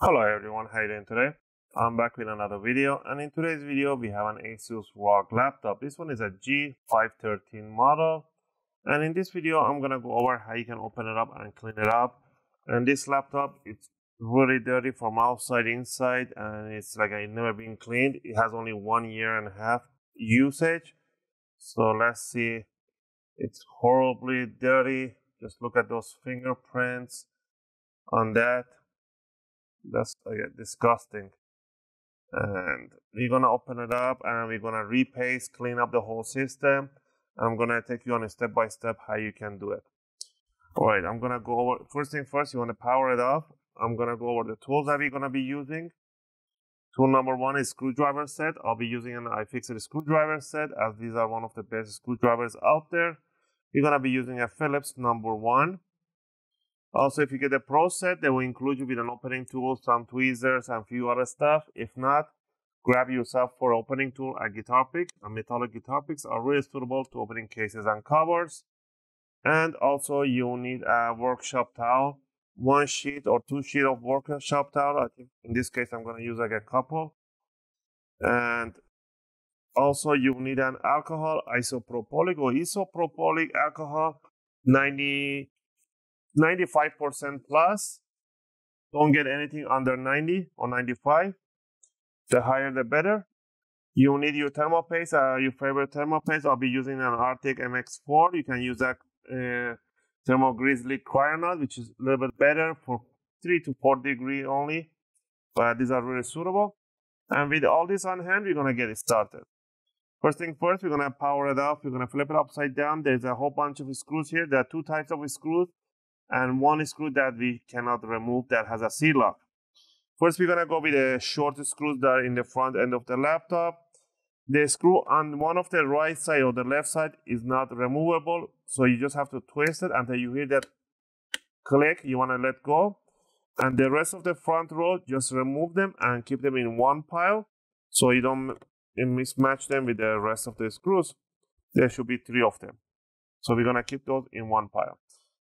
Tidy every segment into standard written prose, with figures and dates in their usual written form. Hello everyone, how are you doing today? I'm back with another video, and in today's video we have an Asus ROG laptop. This one is a G513 model, and in this video I'm gonna go over how you can open it up and clean it up. And this laptop, it's really dirty from outside inside, and it's like it's never been cleaned. It has only 1.5 years usage, so let's see. It's horribly dirty. Just look at those fingerprints on that. That's disgusting. And we're gonna open it up and we're gonna repaste, clean up the whole system. I'm gonna take you on a step by step how you can do it. All right, I'm gonna go over, first thing first, you want to power it off. I'm gonna go over the tools that we're gonna be using. Tool number one is screwdriver set. I'll be using an iFixit screwdriver set, as these are one of the best screwdrivers out there. You're gonna be using a Phillips #1. Also, if you get a Pro set, they will include you with an opening tool, some tweezers, and few other stuff. If not, grab yourself for opening tool a guitar pick. And metallic guitar picks are really suitable to opening cases and covers. And also, you need a workshop towel, 1 sheet or 2 sheets of workshop towel. I think in this case, I'm gonna use like a couple. And also, you need an alcohol, isopropylic or isopropolic alcohol, 95% plus. Don't get anything under 90 or 95. The higher the better. You need your thermal paste, your favorite thermal paste. I'll be using an Arctic MX 4. You can use that Thermal Grizzly Cryonaut, which is a little bit better for 3 to 4 degrees only. But these are really suitable. And with all this on hand, we're gonna get it started. First thing first, we're gonna power it up. We're gonna flip it upside down. There's a whole bunch of screws here. There are 2 types of screws, and 1 screw that we cannot remove that has a C-lock. First, we're gonna go with the short screws that are in the front end of the laptop. The screw on one of the right side or the left side is not removable, so you just have to twist it until you hear that click, you wanna let go. And the rest of the front row, just remove them and keep them in one pile, so you don't mismatch them with the rest of the screws. There should be 3 of them. So we're gonna keep those in one pile.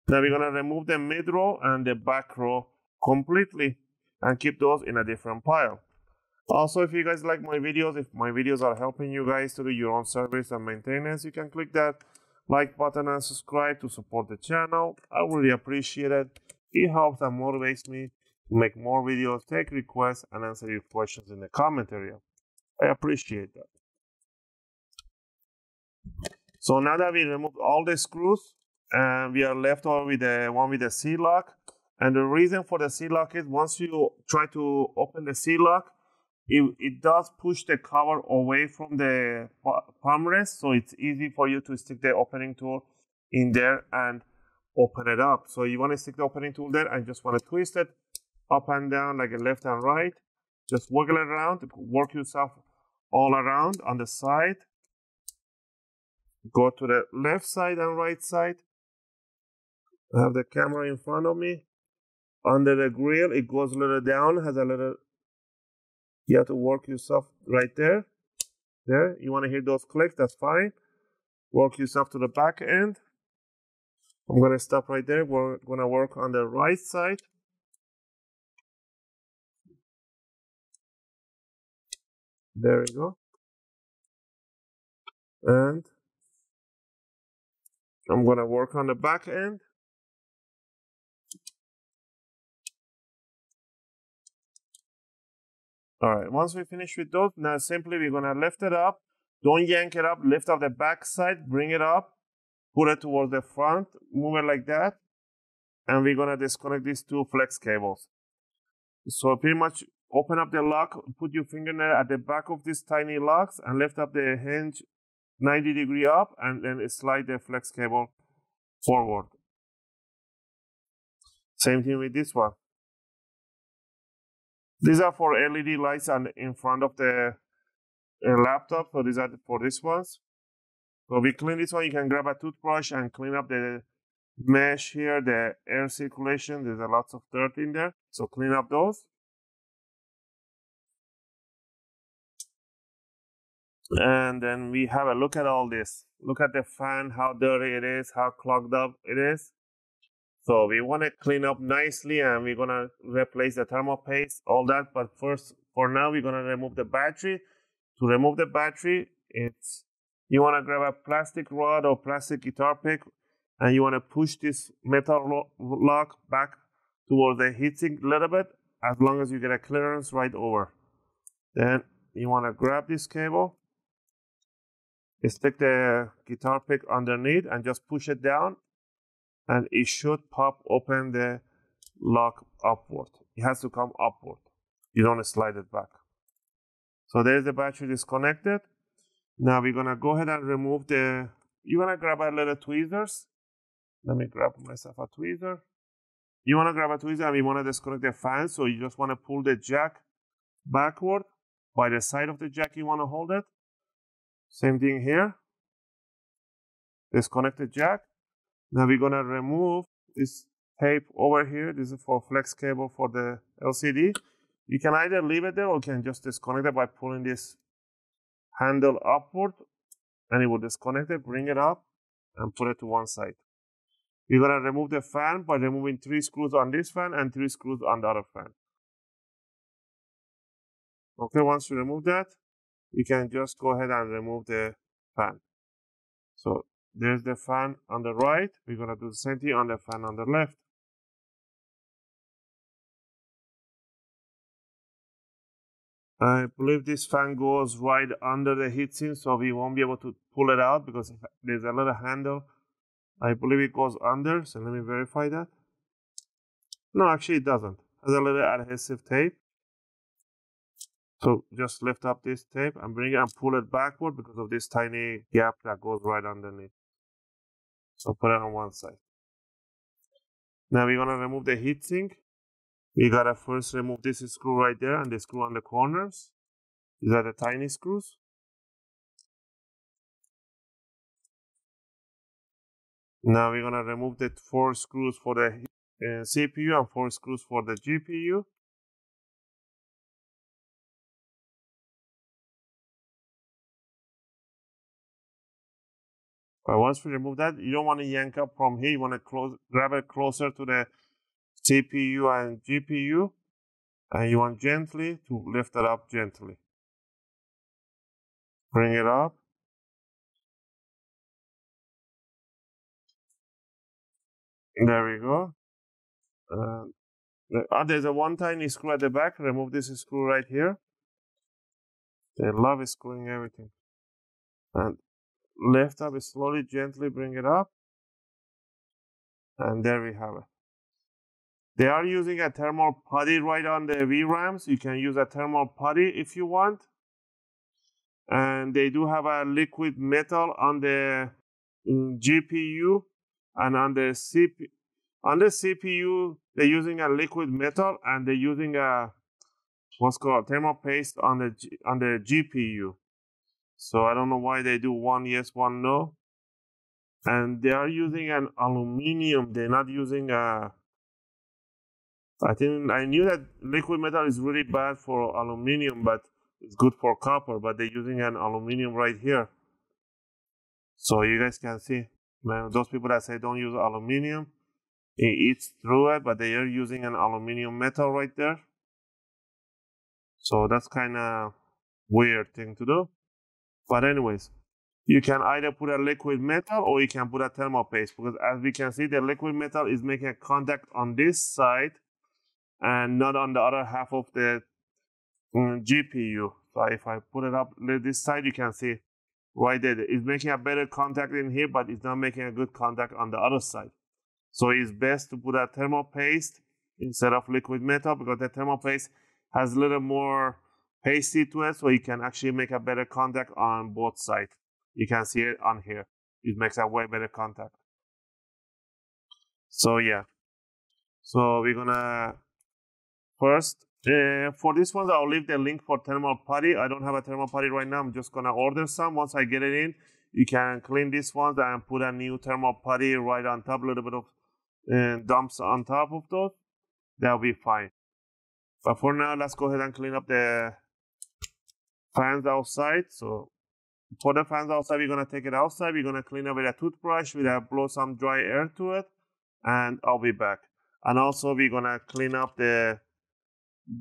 Now we're gonna remove the mid row and the back row completely and keep those in a different pile. Also, if you guys like my videos, if my videos are helping you guys to do your own service and maintenance, you can click that like button and subscribe to support the channel. I really appreciate it. It helps and motivates me to make more videos, take requests, and answer your questions in the comment area. I appreciate that. So now that we removed all the screws, and we are left over with the one with the C-lock. And the reason for the C-lock is once you try to open the C-lock, it does push the cover away from the palm rest, so it's easy for you to stick the opening tool in there and open it up. So you want to stick the opening tool there and just want to twist it up and down, like left and right. Just wiggle it around, work yourself all around on the side. Go to the left side and right side. I have the camera in front of me. Under the grill, it goes a little down, has a little, you have to work yourself right there. There, you want to hear those clicks, that's fine. Work yourself to the back end. I'm going to stop right there. We're going to work on the right side. There we go. And I'm going to work on the back end. All right, once we finish with those, now simply we're gonna lift it up. Don't yank it up, lift up the back side, bring it up, put it towards the front, move it like that. And we're gonna disconnect these 2 flex cables. So pretty much open up the lock, put your fingernail at the back of these tiny locks and lift up the hinge 90 degrees up, and then slide the flex cable forward. Same thing with this one. These are for LED lights and in front of the laptop, so these are for these ones. So we clean this one, you can grab a toothbrush and clean up the mesh here, the air circulation, there's a lot of dirt in there, so clean up those. And then we have a look at all this. Look at the fan, how dirty it is, how clogged up it is. So we want to clean up nicely, and we're going to replace the thermal paste, all that. But first, for now, we're going to remove the battery. To remove the battery, you want to grab a plastic rod or plastic guitar pick, and you want to push this metal lock back towards the heatsink a little bit, as long as you get a clearance right over. Then you want to grab this cable, stick the guitar pick underneath, and just push it down, and it should pop open the lock upward. It has to come upward. You don't slide it back. So there's the battery disconnected. Now we're gonna go ahead and remove the, you wanna grab our little tweezers. Let me grab myself a tweezer. You wanna grab a tweezer, and we wanna disconnect the fan. So you just wanna pull the jack backward. By the side of the jack, you wanna hold it. Same thing here. Disconnect the jack. Now we're gonna remove this tape over here. This is for flex cable for the LCD. You can either leave it there, or you can just disconnect it by pulling this handle upward, and it will disconnect it, bring it up, and put it to one side. You're gonna remove the fan by removing 3 screws on this fan and 3 screws on the other fan. Okay, once you remove that, you can just go ahead and remove the fan. So there's the fan on the right. We're gonna do the same thing on the fan on the left. I believe this fan goes right under the heatsink, so we won't be able to pull it out because there's a little handle. I believe it goes under, so let me verify that. No, actually it doesn't. There's a little adhesive tape. So just lift up this tape and bring it and pull it backward because of this tiny gap that goes right underneath. So put it on one side. Now we're gonna remove the heatsink. We gotta first remove this screw right there and the screw on the corners. These are the tiny screws. Now we're gonna remove the 4 screws for the CPU and 4 screws for the GPU. But once we remove that, you don't want to yank up from here. You want to grab it closer to the CPU and GPU, and you want gently to lift it up gently. Bring it up. There we go. There's one tiny screw at the back. Remove this screw right here. They love screwing everything. And lift up slowly, gently bring it up. And there we have it. They are using a thermal putty right on the VRAMs. You can use a thermal putty if you want. And they do have a liquid metal on the GPU and on the CPU. On the CPU, they're using a liquid metal, and they're using a what's called thermal paste on the GPU. So I don't know why they do one yes, one no. And they are using an aluminum. They're not using a, I think I knew that liquid metal is really bad for aluminum, but it's good for copper, but they're using an aluminum right here. So you guys can see, man, those people that say don't use aluminum, it eats through it, but they are using an aluminum metal right there. So that's kind of weird thing to do. But anyways, you can either put a liquid metal or you can put a thermal paste, because as we can see, the liquid metal is making a contact on this side and not on the other half of the GPU. So if I put it up this side, you can see right there, it's making a better contact in here, but it's not making a good contact on the other side. So it's best to put a thermal paste instead of liquid metal, because the thermal paste has a little more pasty to it, so you can actually make a better contact on both sides. You can see it on here. It makes a way better contact. So yeah. So we're gonna first, for this one, I'll leave the link for thermal putty. I don't have a thermal putty right now. I'm just gonna order some. Once I get it in, you can clean this one and put a new thermal putty right on top, a little bit of dumps on top of those. That'll be fine. But for now, let's go ahead and clean up the fans outside. So For the fans outside, we're going to take it outside. We're going to clean it with a toothbrush. We're going to blow some dry air to it, and I'll be back. And also, we're going to clean up the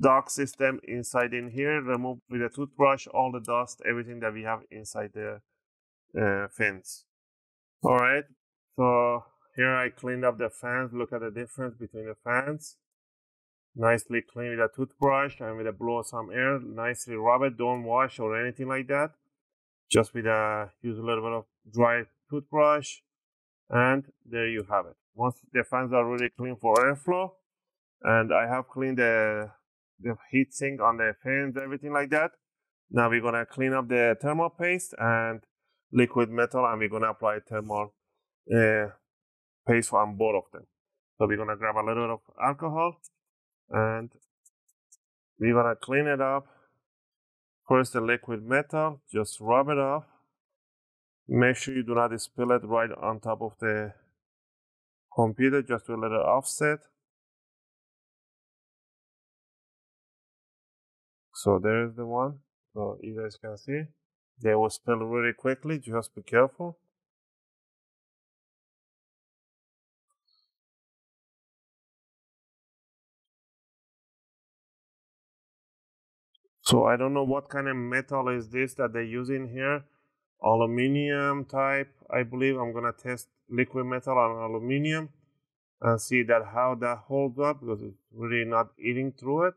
dock system inside in here. Remove with a toothbrush all the dust, everything that we have inside the fins. All right. So here I cleaned up the fans. Look at the difference between the fans. Nicely clean with a toothbrush and with a blow some air. Nicely rub it. Don't wash or anything like that. Just with a use a little bit of dry toothbrush, and there you have it. Once the fans are really clean for airflow, and I have cleaned the heat sink on the fans, everything like that. Now we're gonna clean up the thermal paste and liquid metal, and we're gonna apply thermal paste on both of them. So we're gonna grab a little bit of alcohol, and we're gonna clean it up. First, the liquid metal, just rub it off. Make sure you do not spill it right on top of the computer, just to let it offset. So there's the one. So you guys can see, they will spill really quickly, just be careful. So I don't know what kind of metal is this that they use in here. Aluminium type, I believe. I'm gonna test liquid metal on aluminium and see that how that holds up, because it's really not eating through it.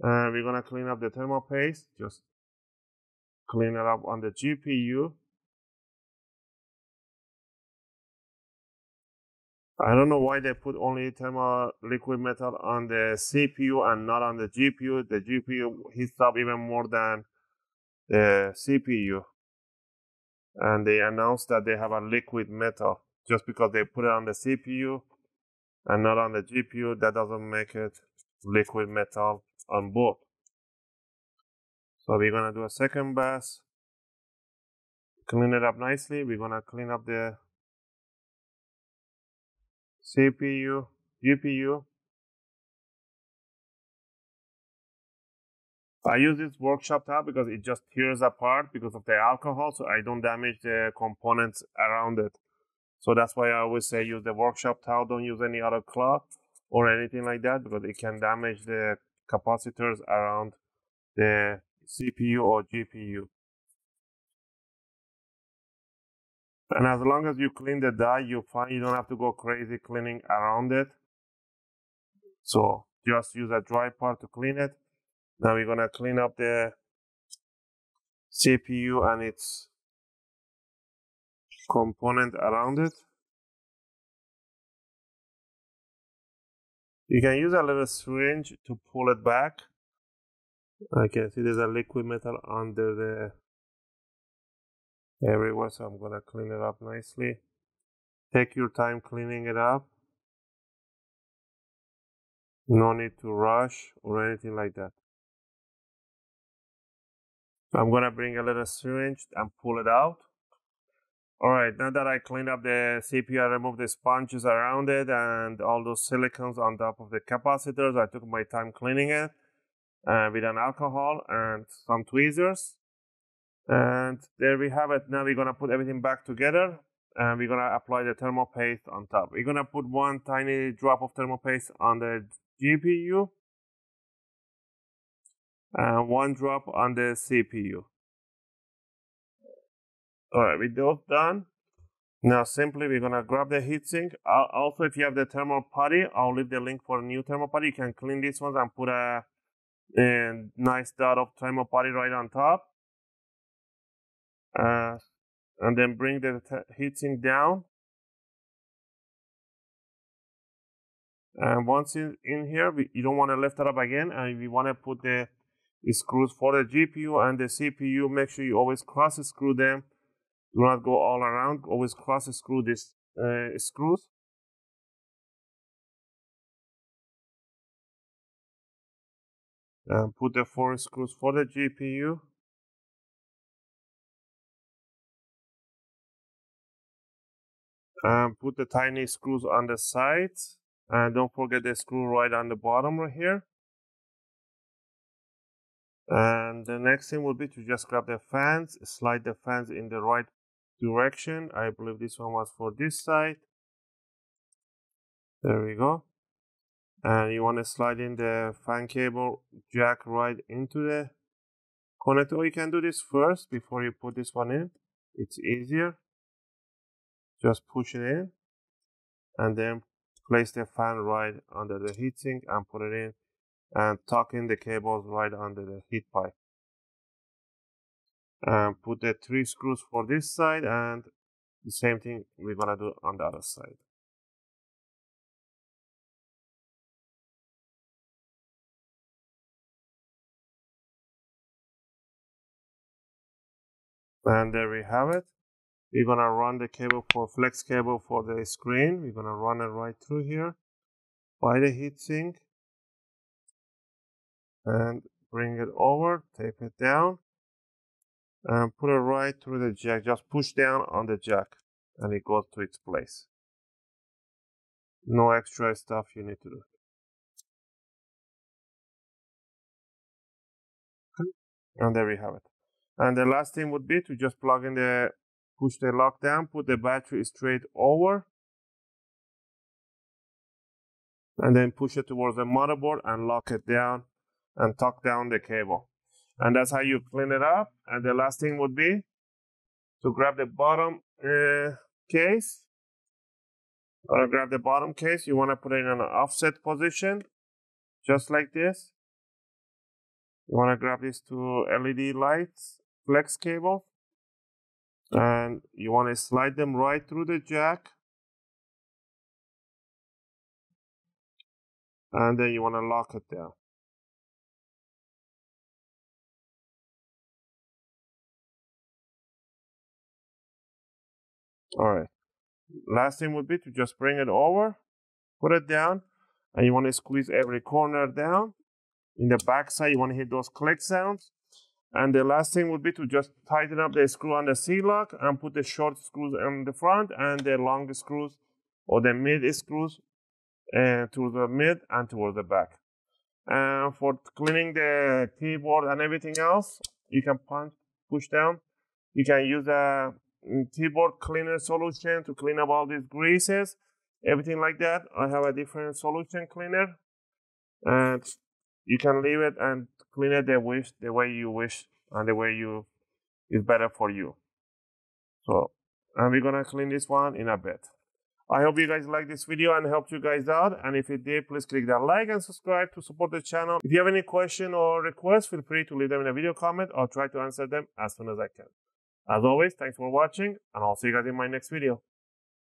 And we're gonna clean up the thermal paste. Just clean it up on the GPU. I don't know why they put only thermal liquid metal on the CPU and not on the GPU. The GPU heats up even more than the CPU. And they announced that they have a liquid metal. Just because they put it on the CPU and not on the GPU, that doesn't make it liquid metal on both. So we're going to do a second bath. Clean it up nicely. We're going to clean up the CPU, GPU. I use this workshop tab because it just tears apart because of the alcohol, so I don't damage the components around it. So that's why I always say use the workshop tab. Don't use any other cloth or anything like that, because it can damage the capacitors around the CPU or GPU. And as long as you clean the die, you find you don't have to go crazy cleaning around it. So just use a dry part to clean it. Now we're gonna clean up the CPU and its component around it. You can use a little syringe to pull it back. I can see there's a liquid metal under the everywhere, so I'm gonna clean it up nicely. Take your time cleaning it up. No need to rush or anything like that. I'm gonna bring a little syringe and pull it out. All right, now that I cleaned up the CPU, I removed the sponges around it and all those silicons on top of the capacitors. I took my time cleaning it with an alcohol and some tweezers. And there we have it. Now we're going to put everything back together, and we're going to apply the thermal paste on top. We're going to put one tiny drop of thermal paste on the GPU and one drop on the CPU. All right, with those done, now simply we're going to grab the heatsink. Also, if you have the thermal putty, I'll leave the link for a new thermal putty. You can clean these ones and put a nice dot of thermal putty right on top. And then bring the heatsink down. And once in here, you don't want to lift it up again. And we want to put the screws for the GPU and the CPU. Make sure you always cross screw them. Do not go all around. Always cross screw these screws. And put the 4 screws for the GPU. Put the tiny screws on the sides, and don't forget the screw right on the bottom right here. And the next thing would be to just grab the fans, slide the fans in the right direction. I believe this one was for this side. There we go. And you want to slide in the fan cable jack right into the connector. You can do this first before you put this one in. It's easier. Just push it in and then place the fan right under the heatsink and put it in, and tuck in the cables right under the heat pipe. And put the 3 screws for this side, and the same thing we're gonna do on the other side. And there we have it. We're gonna run the cable for flex cable for the screen. We're gonna run it right through here by the heatsink and bring it over, tape it down, and put it right through the jack. Just push down on the jack and it goes to its place. No extra stuff you need to do. Okay. And there we have it. And the last thing would be to just plug in the, push the lock down, put the battery straight over, and then push it towards the motherboard and lock it down and tuck down the cable. And that's how you clean it up. And the last thing would be to grab the bottom case. Or grab the bottom case. You want to put it in an offset position, just like this. You want to grab these 2 LED lights, flex cable, and you want to slide them right through the jack. And then you want to lock it down. All right, last thing would be to just bring it over, put it down, and you want to squeeze every corner down. In the back side, you want to hit those click sounds. And the last thing would be to just tighten up the screw on the C-lock and put the short screws on the front and the long screws or the mid screws towards the mid and towards the back. And for cleaning the keyboard and everything else, you can push down. You can use a keyboard cleaner solution to clean up all these greases, everything like that. I have a different solution cleaner, and you can leave it and clean it the way you wish and the way you is better for you. So, and we're gonna clean this one in a bit. I hope you guys like this video and helped you guys out. And if it did, please click that like and subscribe to support the channel. If you have any question or request, feel free to leave them in a video comment. I'll try to answer them as soon as I can. As always, thanks for watching, and I'll see you guys in my next video.